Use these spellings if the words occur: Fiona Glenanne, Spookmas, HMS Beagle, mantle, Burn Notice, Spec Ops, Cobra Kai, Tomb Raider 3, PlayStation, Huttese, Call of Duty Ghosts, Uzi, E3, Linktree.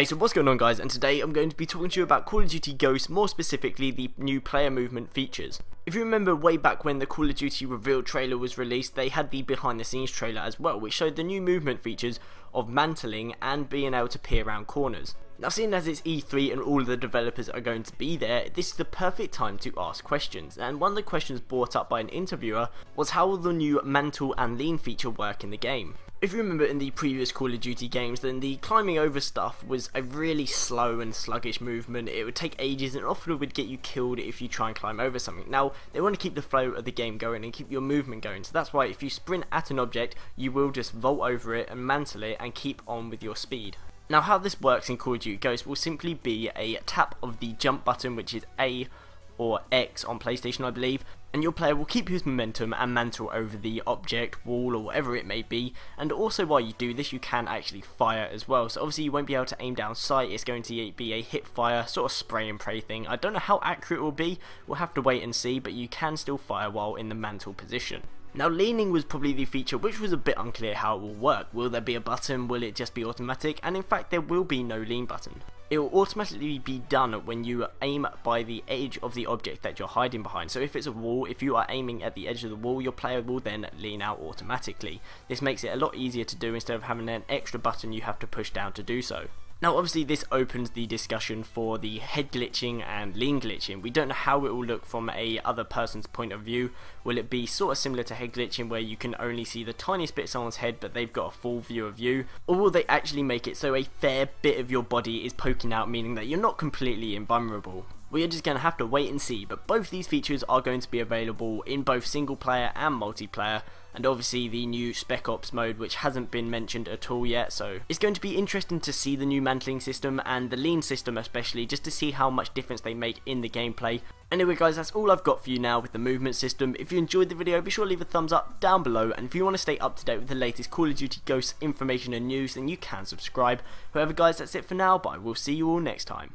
Hey, so what's going on, guys, and today I'm going to be talking to you about Call of Duty Ghosts, more specifically the new player movement features. If you remember way back when the Call of Duty reveal trailer was released, they had the behind the scenes trailer as well, which showed the new movement features of mantling and being able to peer around corners. Now, seeing as it's E3 and all of the developers are going to be there, this is the perfect time to ask questions, and one of the questions brought up by an interviewer was how will the new mantle and lean feature work in the game. If you remember in the previous Call of Duty games, then the climbing over stuff was a really slow and sluggish movement. It would take ages and often would get you killed if you try and climb over something. Now, they want to keep the flow of the game going and keep your movement going, so that's why if you sprint at an object, you will just vault over it and mantle it and keep on with your speed. Now, how this works in Call of Duty Ghosts will simply be a tap of the jump button, which is A or X on PlayStation, I believe, and your player will keep his momentum and mantle over the object, wall, or whatever it may be. And also, while you do this, you can actually fire as well, so obviously you won't be able to aim down sight. It's going to be a hip fire, sort of spray and pray thing. I don't know how accurate it will be, we'll have to wait and see, but you can still fire while in the mantle position. Now, leaning was probably the feature which was a bit unclear how it will work. Will there be a button? Will it just be automatic? And in fact, there will be no lean button. It will automatically be done when you aim by the edge of the object that you're hiding behind. So if it's a wall, if you are aiming at the edge of the wall, your player will then lean out automatically. This makes it a lot easier to do instead of having an extra button you have to push down to do so. Now, obviously this opens the discussion for the head glitching and lean glitching. We don't know how it will look from a other person's point of view. Will it be sort of similar to head glitching where you can only see the tiniest bit of someone's head but they've got a full view of you? Or will they actually make it so a fair bit of your body is poking out, meaning that you're not completely invulnerable? We are just going to have to wait and see, but both these features are going to be available in both single player and multiplayer, and obviously the new Spec Ops mode, which hasn't been mentioned at all yet, so it's going to be interesting to see the new mantling system and the lean system especially, just to see how much difference they make in the gameplay. Anyway, guys, that's all I've got for you now with the movement system. If you enjoyed the video, be sure to leave a thumbs up down below, and if you want to stay up to date with the latest Call of Duty Ghosts information and news, then you can subscribe. However, guys, that's it for now, but I will see you all next time.